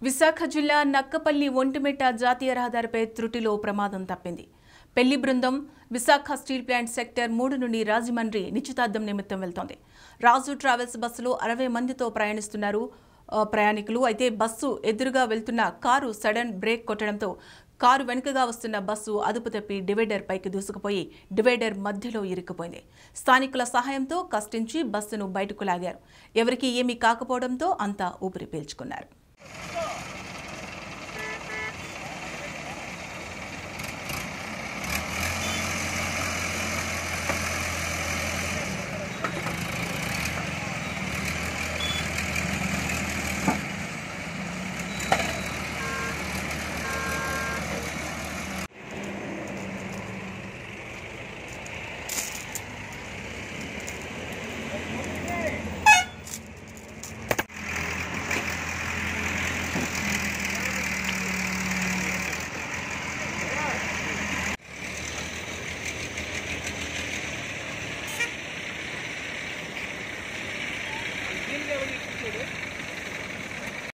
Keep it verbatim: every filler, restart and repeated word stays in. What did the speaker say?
Visakha Jilla, Nakka Palli, Ontimeta, Jatiya Aadharpe, Trutilo Pramadam Tapindi. Pelli Brundam, Visakha steel plant sector, three Nundi, Rajamandri, Nichitadam Nimittam Veltondi. Raju Travels Basslo, sixty Mandito Prayanistunaru, Prayanikulu, Aite Bassu, Edruga Veltuna, Karu, sudden brake Kotadamto, Karu Venkaga Vastuna Bassu, Adupu Tappi, Divider Paiki Dusukupoyi, Divider Madhyalo Irikupoyindi. Sthanikula Sahayamto, Kastinchi, Bassunu Bayataku Lagaru. Evariki Emi Kakapovadamto, Anta Upiri Pilchukunnaru. Thank you.